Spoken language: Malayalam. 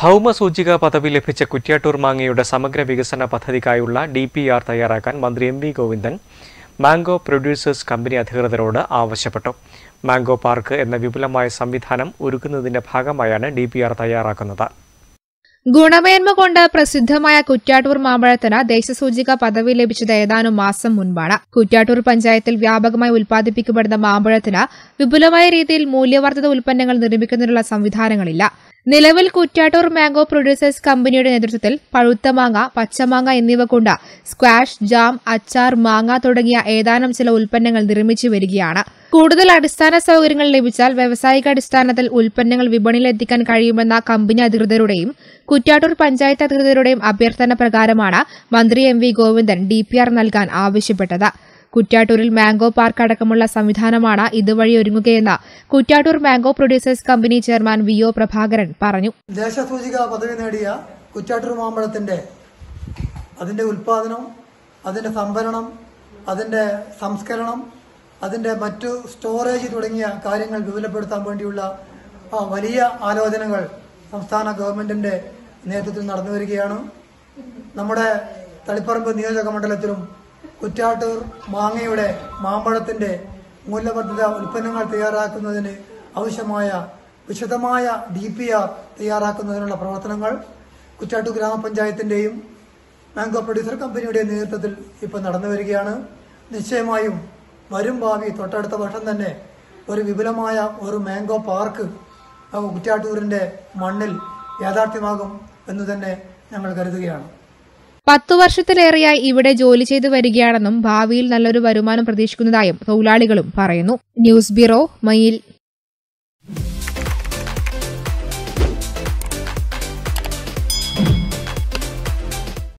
Pauma Suchika Padavi ലഭിച്ച കുറ്റ്യാട്ടൂർ മാങ്ങയുടെ സമഗ്ര വികസന പദ്ധതിക്കായുള്ള ഡിപിആർ തയ്യാറാക്കാൻ മന്ത്രി M V. Govindan mango producers company അധികൃതരോട് ആവശ്യപ്പെട്ടു. മാംഗോ പാർക്ക് എന്ന വിപുലമായ സംവിധാനം ഒരുക്കുന്നതിന്റെ ഭാഗമായാണ് ഡിപിആർ തയ്യാറാക്കുന്നത്. ഗുണമേന്മ കൊണ്ട് പ്രസിദ്ധമായ കുറ്റ്യാട്ടൂർ മാമ്പഴത്തിന് ദേശസൂചിക പദവി ലഭിച്ചത് ഏതാനും മാസം മുൻപാണ്. കുറ്റ്യാട്ടൂർ പഞ്ചായത്തിൽ വ്യാപകമായി ഉൽപ്പാദിപ്പിക്കപ്പെടുന്ന മാമ്പഴത്തിന് വിപുലമായ രീതിയിൽ മൂല്യവർദ്ധിത ഉൽപ്പന്നങ്ങൾ നിർമ്മിക്കുന്നതിനുള്ള സംവിധാനങ്ങളില്ല. നിലവിൽ കുറ്റ്യാട്ടൂർ മാംഗോ പ്രൊഡ്യൂസേഴ്സ് കമ്പനിയുടെ നേതൃത്വത്തിൽ പഴുത്ത മാങ്ങ, പച്ചമാങ്ങ എന്നിവ കൊണ്ട് സ്ക്വാഷ്, ജാം, അച്ചാർ, മാങ്ങ തുടങ്ങിയ ഏതാനും ചില ഉൽപ്പന്നങ്ങൾ നിർമ്മിച്ചു വരികയാണ്. കൂടുതൽ അടിസ്ഥാന സൌകര്യങ്ങൾ ലഭിച്ചാൽ വ്യവസായികാടിസ്ഥാനത്തിൽ ഉൽപ്പന്നങ്ങൾ വിപണിയിലെത്തിക്കാൻ കഴിയുമെന്ന കമ്പനി അധികൃതരുടെയും കുറ്റ്യാട്ടൂർ പഞ്ചായത്ത് അധികൃതരുടെയും അഭ്യർത്ഥന പ്രകാരമാണ് മന്ത്രി എം.വി. ഗോവിന്ദൻ ഡിപിആർ നൽകാൻ ആവശ്യപ്പെട്ടത്. കുറ്റ്യാട്ടൂരിൽ മാംഗോ പാർക്ക് അടക്കമുള്ള സംവിധാനമാണ് ഇതുവഴി ഒരുങ്ങുകയെന്ന് Kuttiattoor mango producers company chairman V O. Prabhakaran പറഞ്ഞു. ദേശസൂചിക പദവി നേടിയ കുറ്റ്യാട്ടൂർ മാമ്പഴത്തിന്റെ അതിന്റെ ഉൽപാദനം, അതിന്റെ സംഭരണം, അതിന്റെ സംസ്കരണം, അതിന്റെ മറ്റു സ്റ്റോറേജ് തുടങ്ങിയ കാര്യങ്ങൾ വിപുലപ്പെടുത്താൻ വേണ്ടിയുള്ള വലിയ ആലോചനകൾ സംസ്ഥാന ഗവൺമെന്റിന്റെ നേതൃത്വത്തിൽ നടന്നു വരികയാണ്. നമ്മുടെ തളിപ്പറമ്പ് നിയോജക മണ്ഡലത്തിലും കുറ്റ്യാട്ടൂർ മാങ്ങയുടെ മാമ്പഴത്തിന്റെ മൂല്യവർദ്ധിത ഉൽപ്പന്നങ്ങൾ തയ്യാറാക്കുന്നതിന് ആവശ്യമായ വിശദമായ ഡിപിആർ തയ്യാറാക്കുന്നതിനുള്ള പ്രവർത്തനങ്ങൾ കുറ്റ്യാട്ടൂർ ഗ്രാമപഞ്ചായത്തിന്റെയും മാംഗോ പ്രൊഡ്യൂസർ കമ്പനിയുടെയും നേതൃത്വത്തിൽ ഇപ്പോൾ നടന്നു വരികയാണ്. നിശ്ചയമായും വരും ഭാവി തൊട്ടടുത്ത വർഷം തന്നെ ഒരു വിപുലമായ ഒരു മാംഗോ പാർക്ക് കുറ്റ്യാട്ടൂരിന്റെ മണ്ണിൽ യാഥാർത്ഥ്യമാകും എന്ന് തന്നെ ഞങ്ങൾ കരുതുകയാണ്. 10 വർഷത്തിലേറെയായി ഇവിടെ ജോലി ചെയ്തു വരികയാണെന്നും ഭാവിയിൽ നല്ലൊരു വരുമാനം പ്രതീക്ഷിക്കുന്നതായും തൊഴിലാളികളും പറയുന്നു. ന്യൂസ് ബ്യൂറോ, മയിൽ.